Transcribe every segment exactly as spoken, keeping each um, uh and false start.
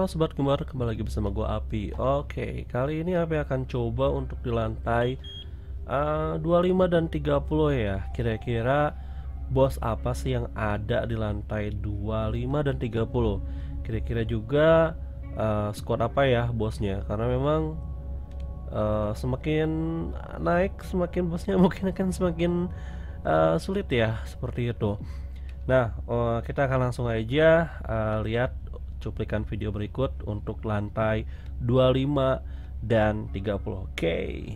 Halo Sobat Gemar, kembali lagi bersama gue Api. Oke, kali ini Api akan coba untuk di lantai uh, dua puluh lima dan tiga puluh ya. Kira-kira bos apa sih yang ada di lantai dua puluh lima dan tiga puluh? Kira-kira juga uh, squad apa ya bosnya? Karena memang uh, semakin naik, semakin bosnya mungkin akan semakin uh, sulit ya, seperti itu. Nah, uh, kita akan langsung aja uh, lihat cuplikan video berikut untuk lantai dua puluh lima dan tiga puluh. Oke.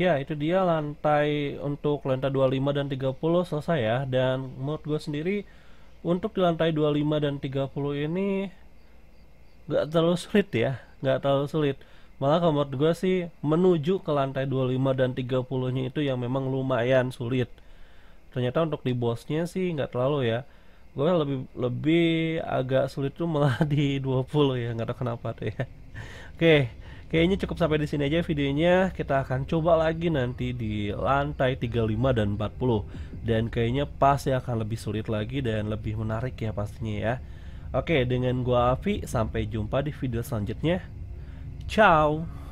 Ya, itu dia lantai untuk lantai dua puluh lima dan tiga puluh selesai ya. Dan menurut gue sendiri untuk di lantai dua puluh lima dan tiga puluh ini gak terlalu sulit ya, gak terlalu sulit. Malah kalau menurut gue sih menuju ke lantai dua puluh lima dan tiga puluh nya itu yang memang lumayan sulit. Ternyata untuk di bosnya sih gak terlalu ya. Gue lebih lebih agak sulit tuh malah di dua puluh ya, gak tau kenapa tuh ya. Oke, kayaknya cukup sampai di sini aja videonya. Kita akan coba lagi nanti di lantai tiga puluh lima dan empat puluh. Dan kayaknya pasti akan lebih sulit lagi dan lebih menarik ya pastinya ya. Oke, dengan gua Afi, sampai jumpa di video selanjutnya. Ciao.